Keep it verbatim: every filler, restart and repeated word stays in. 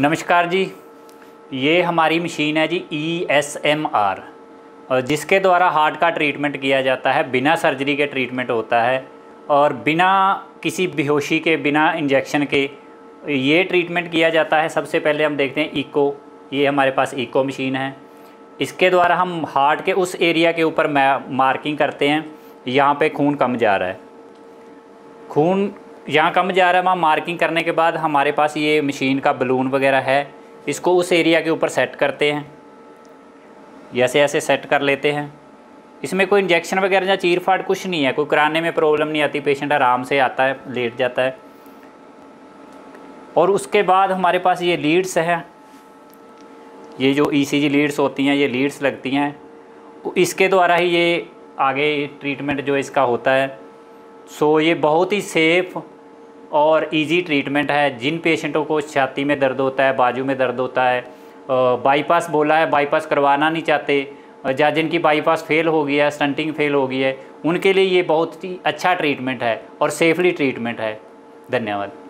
नमस्कार जी। ये हमारी मशीन है जी ई एस एम आर, जिसके द्वारा हार्ट का ट्रीटमेंट किया जाता है। बिना सर्जरी के ट्रीटमेंट होता है और बिना किसी बेहोशी के, बिना इंजेक्शन के ये ट्रीटमेंट किया जाता है। सबसे पहले हम देखते हैं इको। ये हमारे पास इको मशीन है। इसके द्वारा हम हार्ट के उस एरिया के ऊपर मार्किंग करते हैं। यहाँ पे खून कम जा रहा है, खून यहाँ कम जा रहा है। वहाँ मार्किंग करने के बाद हमारे पास ये मशीन का बलून वगैरह है, इसको उस एरिया के ऊपर सेट करते हैं। जैसे ऐसे सेट कर लेते हैं। इसमें कोई इंजेक्शन वगैरह या चीर फाड़ कुछ नहीं है, कोई कराने में प्रॉब्लम नहीं आती। पेशेंट आराम से आता है, लेट जाता है। और उसके बाद हमारे पास ये लीड्स हैं, ये जो ई सी जी लीड्स होती हैं, ये लीड्स लगती हैं। इसके द्वारा ही ये आगे ट्रीटमेंट जो इसका होता है। सो ये बहुत ही सेफ़ और इजी ट्रीटमेंट है। जिन पेशेंटों को छाती में दर्द होता है, बाजू में दर्द होता है, बाईपास बोला है, बाईपास करवाना नहीं चाहते, या जिनकी बाईपास फेल हो गया है, स्टंटिंग फेल हो गई है, उनके लिए ये बहुत ही अच्छा ट्रीटमेंट है और सेफली ट्रीटमेंट है। धन्यवाद।